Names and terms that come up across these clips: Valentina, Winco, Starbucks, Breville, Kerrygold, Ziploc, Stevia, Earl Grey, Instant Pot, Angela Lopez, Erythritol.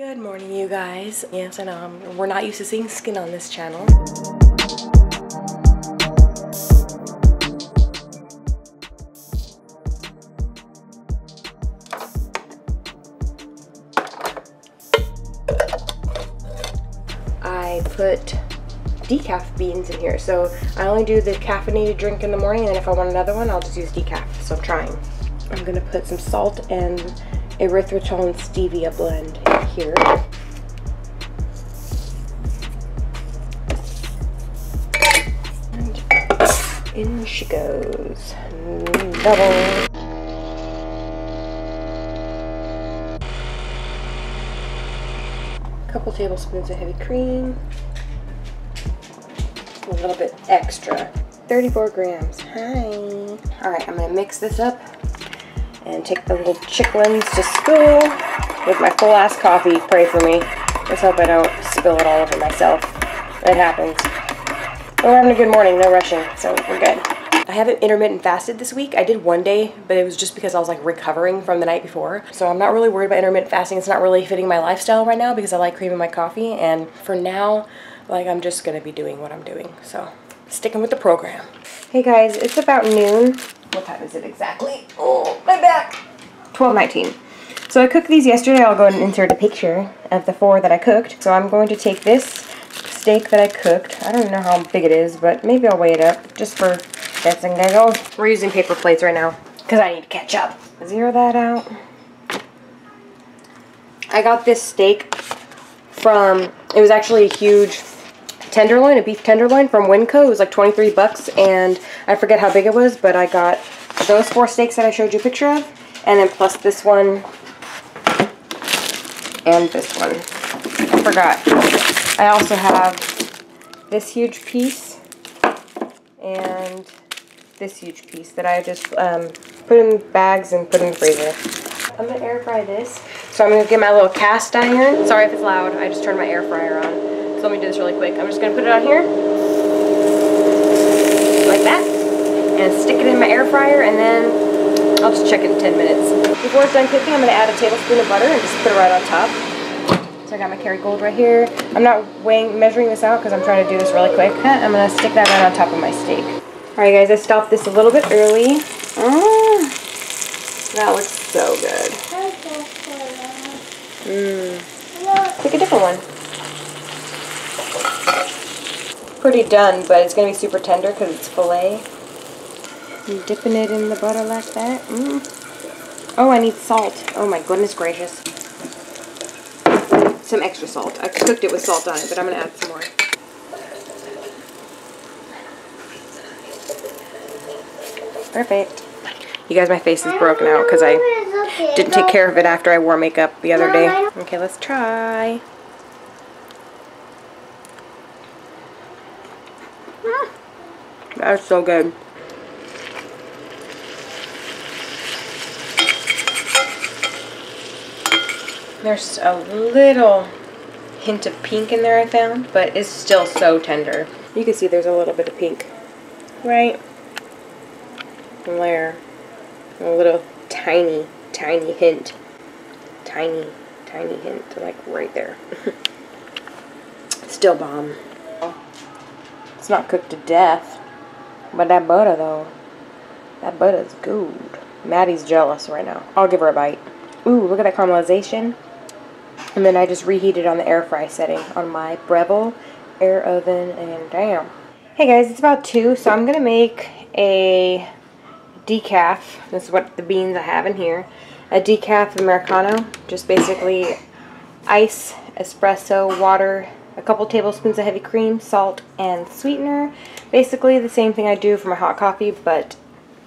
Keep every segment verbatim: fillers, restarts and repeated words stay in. Good morning, you guys. Yes, and um, we're not used to seeing skin on this channel. I put decaf beans in here, so I only do the caffeinated drink in the morning, and if I want another one, I'll just use decaf. So I'm trying. I'm gonna put some salt and erythritol and stevia blend in here. And in she goes. Double. Couple tablespoons of heavy cream. A little bit extra. thirty-four grams. Hi. Alright, I'm gonna mix this up and take the little chicklins to school with my full ass coffee. Pray for me. Let's hope I don't spill it all over myself. It happens. But we're having a good morning, no rushing, so we're good. I haven't intermittent fasted this week. I did one day, but it was just because I was like recovering from the night before. So I'm not really worried about intermittent fasting. It's not really fitting my lifestyle right now because I like cream in my coffee. And for now, like, I'm just gonna be doing what I'm doing. So sticking with the program. Hey guys, it's about noon. What time is it exactly? Oh, my back! twelve nineteen. So I cooked these yesterday. I'll go and insert a picture of the four that I cooked. So I'm going to take this steak that I cooked. I don't know how big it is, but maybe I'll weigh it up just for bits and giggles. We're using paper plates right now because I need to catch up. Zero that out. I got this steak from, it was actually a huge tenderloin, a beef tenderloin from Winco. It was like twenty-three bucks, and I forget how big it was, but I got those four steaks that I showed you a picture of, and then plus this one and this one. I forgot. I also have this huge piece and this huge piece that I just um, put in bags and put in the freezer. I'm gonna air fry this. So I'm gonna get my little cast iron. Sorry if it's loud, I just turned my air fryer on. So let me do this really quick. I'm just gonna put it on here, like that, and stick it in my air fryer, and then I'll just check it in ten minutes. Before it's done cooking, I'm gonna add a tablespoon of butter and just put it right on top. So I got my Kerrygold right here. I'm not weighing, measuring this out because I'm trying to do this really quick. I'm gonna stick that right on top of my steak. All right, guys, I stopped this a little bit early. Mm, that looks so good. Mm. Pick a different one. Pretty done, but it's going to be super tender because it's filet. I'm dipping it in the butter like that. Mm. Oh, I need salt. Oh my goodness gracious. Some extra salt. I cooked it with salt on it, but I'm going to add some more. Perfect. You guys, my face is broken out because I didn't take care of it after I wore makeup the other day. Okay, let's try. That's so good. There's a little hint of pink in there I found, but it's still so tender. You can see there's a little bit of pink. Right? There. A little tiny, tiny hint. Tiny, tiny hint, like right there. Still bomb. It's not cooked to death. But that butter, though, that butter's good. Maddie's jealous right now. I'll give her a bite. Ooh, look at that caramelization. And then I just reheated on the air fry setting on my Breville air oven, and damn. Hey guys, it's about two, so I'm gonna make a decaf. This is what the beans I have in here. A decaf Americano, just basically ice, espresso, water, a couple tablespoons of heavy cream, salt, and sweetener. Basically the same thing I do for my hot coffee, but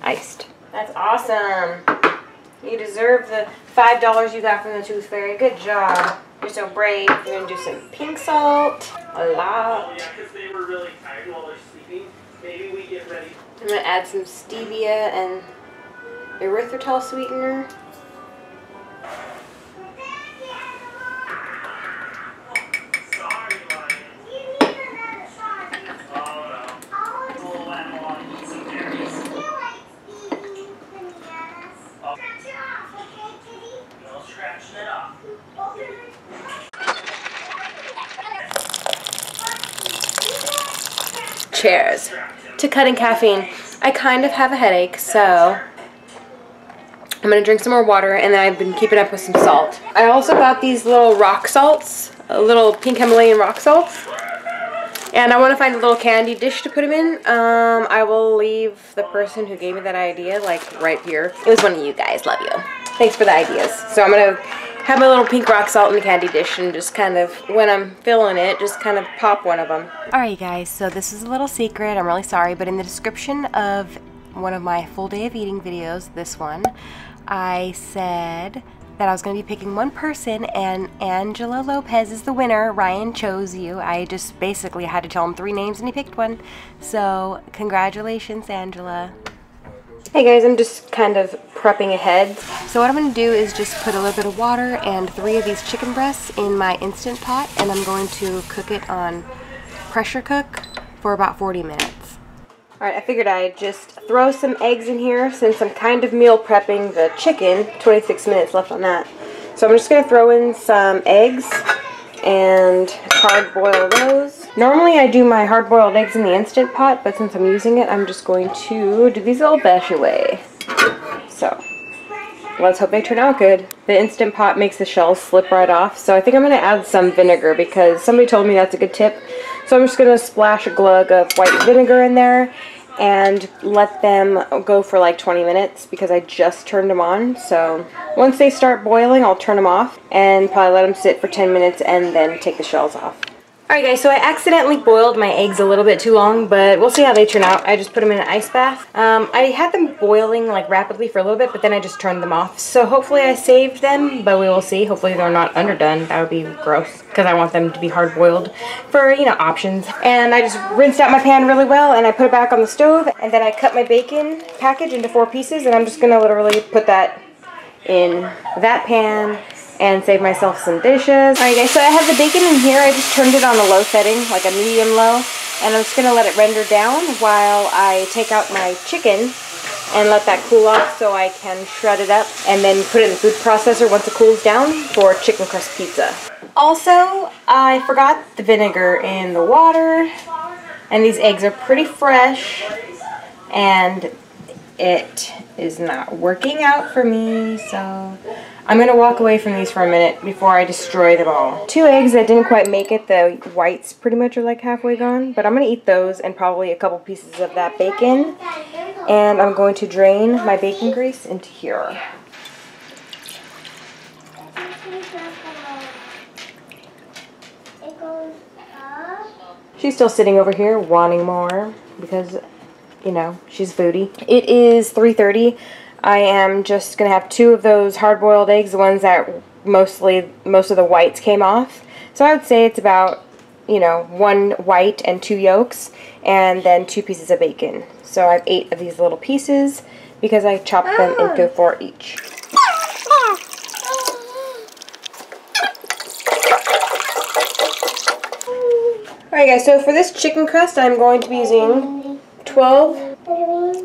iced. That's awesome. You deserve the five dollars you got from the Tooth Fairy. Good job. You're so brave. You're going to do some pink salt. A lot. Yeah, because they were really tired while they're sleeping. Maybe we get ready. I'm going to add some stevia and erythritol sweetener. Cheers to cutting caffeine. I kind of have a headache, so I'm gonna drink some more water, and then I've been keeping up with some salt. I also got these little rock salts, little pink Himalayan rock salts, and I want to find a little candy dish to put them in. Um, I will leave the person who gave me that idea, like, right here. It was one of you guys. Love you. Thanks for the ideas. So I'm gonna have my little pink rock salt in the candy dish and just kind of, when I'm filling it, just kind of pop one of them. All right, you guys, so this is a little secret. I'm really sorry, but in the description of one of my full day of eating videos, this one, I said that I was gonna be picking one person, and Angela Lopez is the winner. Ryan chose you. I just basically had to tell him three names and he picked one. So congratulations, Angela. Hey guys, I'm just kind of prepping ahead. So what I'm gonna do is just put a little bit of water and three of these chicken breasts in my Instant Pot, and I'm going to cook it on pressure cook for about forty minutes. All right, I figured I'd just throw some eggs in here since I'm kind of meal prepping the chicken. twenty-six minutes left on that. So I'm just gonna throw in some eggs and hard boil those. Normally I do my hard boiled eggs in the Instant Pot, but since I'm using it, I'm just going to do these little béchamel. So let's hope they turn out good. The Instant Pot makes the shells slip right off, so I think I'm going to add some vinegar because somebody told me that's a good tip. So I'm just going to splash a glug of white vinegar in there and let them go for like twenty minutes because I just turned them on. So once they start boiling, I'll turn them off and probably let them sit for ten minutes and then take the shells off. Alright guys, so I accidentally boiled my eggs a little bit too long, but we'll see how they turn out. I just put them in an ice bath. Um, I had them boiling like rapidly for a little bit, but then I just turned them off. So hopefully I saved them, but we will see. Hopefully they're not underdone. That would be gross, because I want them to be hard boiled for, you know, options. And I just rinsed out my pan really well, and I put it back on the stove, and then I cut my bacon package into four pieces, and I'm just going to literally put that in that pan and save myself some dishes. Alright guys, so I have the bacon in here. I just turned it on a low setting, like a medium low, and I'm just going to let it render down while I take out my chicken and let that cool off so I can shred it up and then put it in the food processor once it cools down for chicken crust pizza. Also, I forgot the vinegar in the water, and these eggs are pretty fresh, and it is not working out for me, so I'm gonna walk away from these for a minute before I destroy them all. Two eggs that didn't quite make it, the whites pretty much are like halfway gone, but I'm gonna eat those and probably a couple pieces of that bacon, and I'm going to drain my bacon grease into here. She's still sitting over here wanting more because, you know, she's foodie. It is three thirty. I am just going to have two of those hard-boiled eggs, the ones that mostly, most of the whites came off. So I would say it's about, you know, one white and two yolks, and then two pieces of bacon. So I have eight of these little pieces because I chopped them into four each. Alright guys, so for this chicken crust, I'm going to be using twelve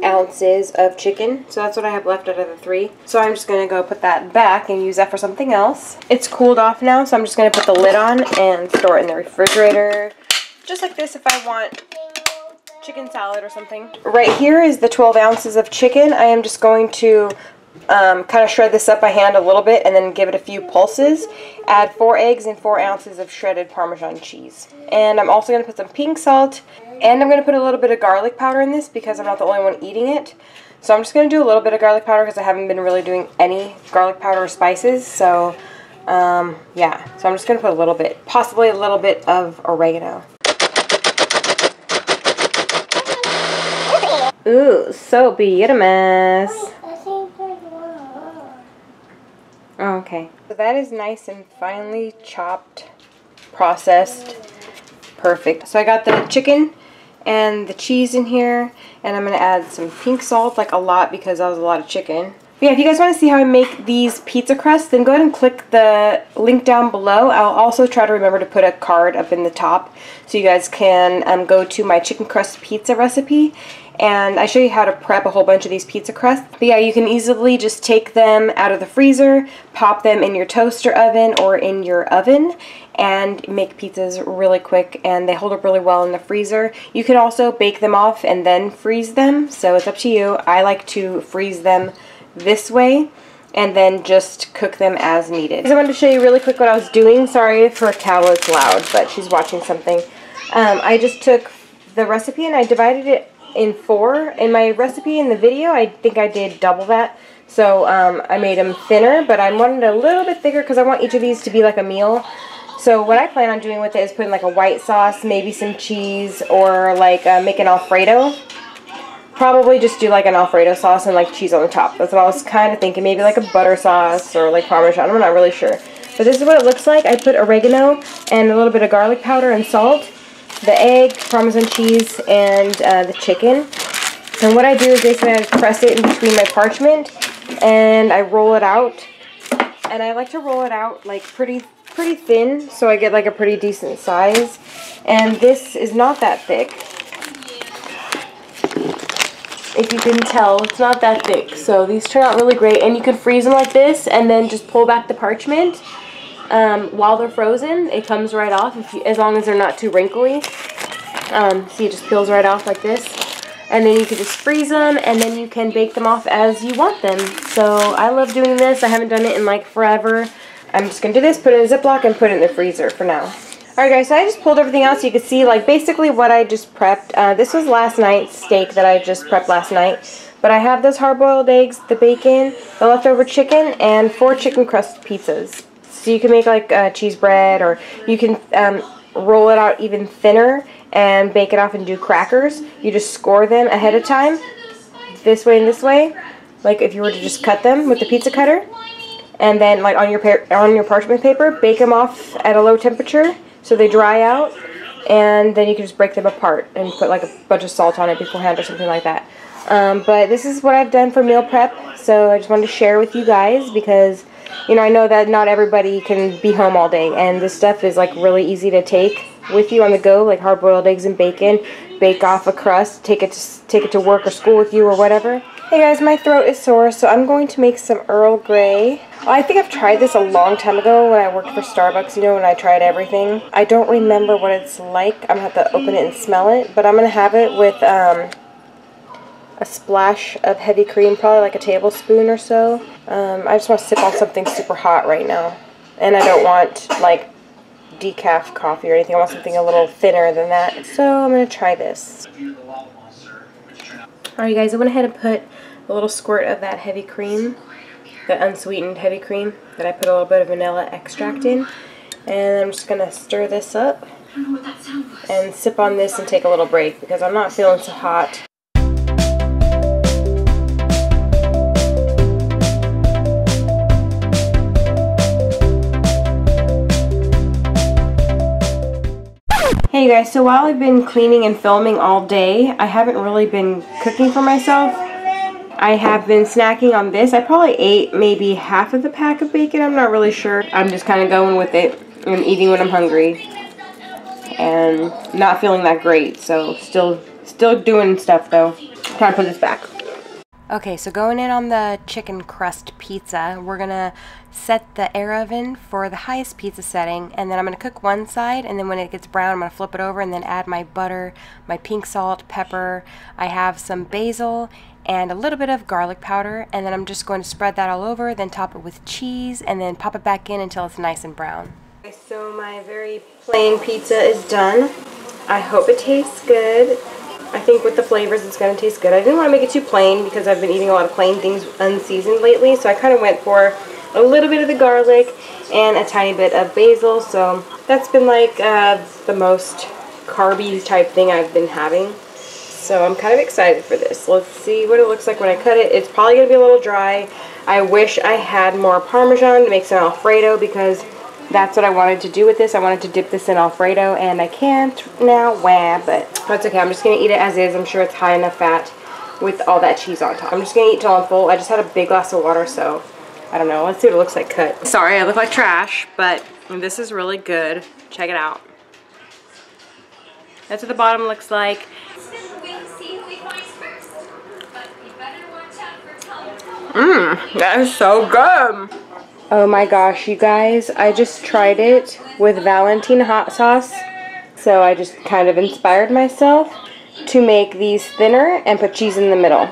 ounces of chicken, so that's what I have left out of the three. So I'm just going to go put that back and use that for something else. It's cooled off now, so I'm just going to put the lid on and store it in the refrigerator. Just like this if I want chicken salad or something. Right here is the twelve ounces of chicken. I am just going to um, kind of shred this up by hand a little bit and then give it a few pulses. Add four eggs and four ounces of shredded Parmesan cheese. And I'm also going to put some pink salt. And I'm going to put a little bit of garlic powder in this because I'm not the only one eating it. So I'm just going to do a little bit of garlic powder because I haven't been really doing any garlic powder or spices. So, um, yeah. So I'm just going to put a little bit, possibly a little bit of oregano. Ooh, so beautiful. Oh, okay. So that is nice and finely chopped, processed, perfect. So I got the chicken and the cheese in here, and I'm going to add some pink salt, like a lot, because that was a lot of chicken. But yeah, if you guys want to see how I make these pizza crusts, then go ahead and click the link down below. I'll also try to remember to put a card up in the top so you guys can um, go to my chicken crust pizza recipe and I show you how to prep a whole bunch of these pizza crusts. But yeah, you can easily just take them out of the freezer, pop them in your toaster oven or in your oven, and make pizzas really quick, and they hold up really well in the freezer. You could also bake them off and then freeze them, so it's up to you. I like to freeze them this way and then just cook them as needed. I wanted to show you really quick what I was doing. Sorry if her cow is loud, but she's watching something. Um, I just took the recipe and I divided it in four. In my recipe in the video, I think I did double that. So um, I made them thinner, but I wanted a little bit thicker because I want each of these to be like a meal. So what I plan on doing with it is putting like a white sauce, maybe some cheese, or like uh, make an Alfredo. Probably just do like an Alfredo sauce and like cheese on the top. That's what I was kind of thinking. Maybe like a butter sauce or like Parmesan. I'm not really sure. But this is what it looks like. I put oregano and a little bit of garlic powder and salt, the egg, Parmesan cheese, and uh, the chicken. And what I do is basically I just press it in between my parchment and I roll it out. And I like to roll it out like pretty pretty thin so I get like a pretty decent size. And this is not that thick. If you can tell, it's not that thick, so these turn out really great, and you can freeze them like this and then just pull back the parchment um, while they're frozen. It comes right off if you, as long as they're not too wrinkly. Um, see, it just peels right off like this, and then you can just freeze them and then you can bake them off as you want them. So I love doing this. I haven't done it in like forever. I'm just going to do this, put it in a Ziploc and put it in the freezer for now. Alright guys, so I just pulled everything out so you can see like basically what I just prepped. Uh, this was last night's steak that I just prepped last night. But I have those hard-boiled eggs, the bacon, the leftover chicken, and four chicken crust pizzas. So you can make like uh, cheese bread, or you can um, roll it out even thinner and bake it off and do crackers. You just score them ahead of time, this way and this way, like if you were to just cut them with the pizza cutter. And then like on your, pa on your parchment paper, bake them off at a low temperature, so they dry out, and then you can just break them apart and put like a bunch of salt on it beforehand or something like that. Um, but this is what I've done for meal prep, so I just wanted to share with you guys because, you know, I know that not everybody can be home all day, and this stuff is like really easy to take with you on the go, like hard-boiled eggs and bacon, bake off a crust, take it to, take it to work or school with you or whatever. Hey guys, my throat is sore, so I'm going to make some Earl Grey. I think I've tried this a long time ago when I worked for Starbucks, you know, when I tried everything. I don't remember what it's like. I'm going to have to open it and smell it, but I'm going to have it with um, a splash of heavy cream, probably like a tablespoon or so. Um, I just want to sip on something super hot right now, and I don't want, like, decaf coffee or anything. I want something a little thinner than that, so I'm going to try this. Alright guys, I went ahead and put a little squirt of that heavy cream, the unsweetened heavy cream that I put a little bit of vanilla extract in. And I'm just going to stir this up and sip on this and take a little break because I'm not feeling so hot. Hey guys, so while I've been cleaning and filming all day, I haven't really been cooking for myself. I have been snacking on this. I probably ate maybe half of the pack of bacon. I'm not really sure. I'm just kind of going with it and eating when I'm hungry and not feeling that great. So still, still doing stuff though. Time to put this back. Okay, so going in on the chicken crust pizza, we're gonna set the air oven for the highest pizza setting, and then I'm gonna cook one side, and then when it gets brown, I'm gonna flip it over and then add my butter, my pink salt, pepper. I have some basil and a little bit of garlic powder, and then I'm just going to spread that all over, then top it with cheese, and then pop it back in until it's nice and brown. Okay, so my very plain pizza is done. I hope it tastes good. I think with the flavors it's going to taste good. I didn't want to make it too plain because I've been eating a lot of plain things unseasoned lately, so I kind of went for a little bit of the garlic and a tiny bit of basil, so that's been like uh, the most carby type thing I've been having. So I'm kind of excited for this. Let's see what it looks like when I cut it. It's probably going to be a little dry. I wish I had more Parmesan to make some Alfredo because that's what I wanted to do with this. I wanted to dip this in Alfredo, and I can't now, wah, but that's okay. I'm just going to eat it as is. I'm sure it's high enough fat with all that cheese on top. I'm just going to eat till I'm full. I just had a big glass of water, so I don't know. Let's see what it looks like cut. Sorry, I look like trash, but this is really good. Check it out. That's what the bottom looks like. Mmm, that is so good. Oh my gosh, you guys, I just tried it with Valentina hot sauce. So I just kind of inspired myself to make these thinner and put cheese in the middle.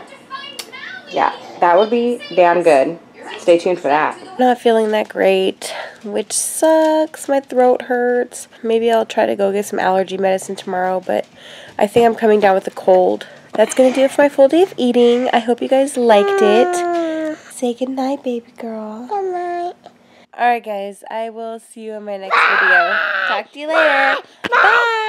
Yeah, that would be damn good. Stay tuned for that. Not feeling that great, which sucks. My throat hurts. Maybe I'll try to go get some allergy medicine tomorrow, but I think I'm coming down with a cold. That's going to do it for my full day of eating. I hope you guys liked it. Say goodnight, baby girl. Goodnight. Alright guys, I will see you in my next video. Talk to you later. Bye!